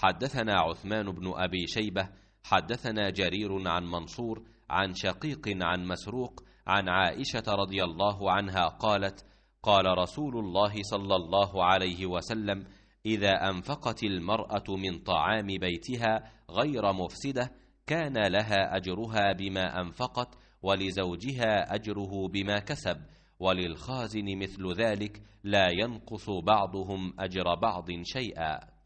حدثنا عثمان بن أبي شيبة حدثنا جرير عن منصور عن شقيق عن مسروق عن عائشة رضي الله عنها قالت: قال رسول الله صلى الله عليه وسلم: إذا أنفقت المرأة من طعام بيتها غير مفسدة كان لها أجرها بما أنفقت ولزوجها أجره بما كسب، وللخازن مثل ذلك لا ينقص بعضهم أجر بعض شيئا.